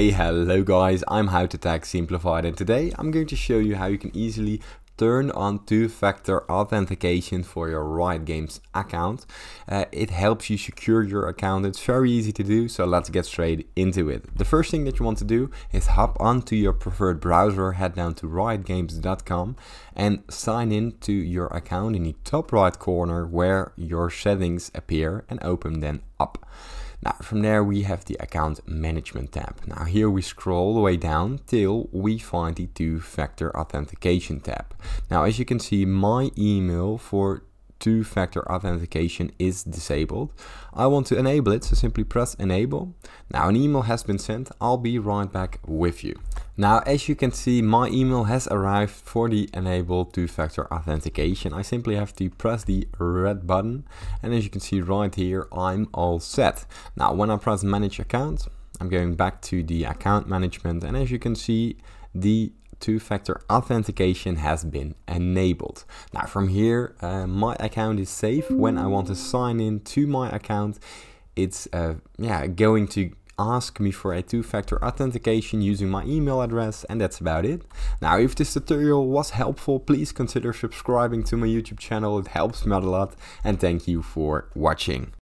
Hey, hello guys, I'm How to Tech Simplified, and today I'm going to show you how you can easily turn on two-factor authentication for your Riot Games account. It helps you secure your account. It's very easy to do, so let's get straight into it. The first thing that you want to do is hop onto your preferred browser, head down to riotgames.com and sign in to your account in the top right corner where your settings appear, and open them up. Now, from there we have the account management tab. Now here we scroll all the way down till we find the two-factor authentication tab. Now as you can see, my email for two-factor authentication is disabled. I want to enable it, so simply press enable. Now an email has been sent. I'll be right back with you. Now as you can see, my email has arrived for the enable two-factor authentication. I simply have to press the red button, and as you can see right here, I'm all set. Now when I press manage account, I'm going back to the account management, and as you can see, the two-factor authentication has been enabled. Now from here, my account is safe. When I want to sign in to my account, it's going to ask me for a two-factor authentication using my email address, and that's about it. Now if this tutorial was helpful, please consider subscribing to my YouTube channel. It helps me out a lot, and thank you for watching.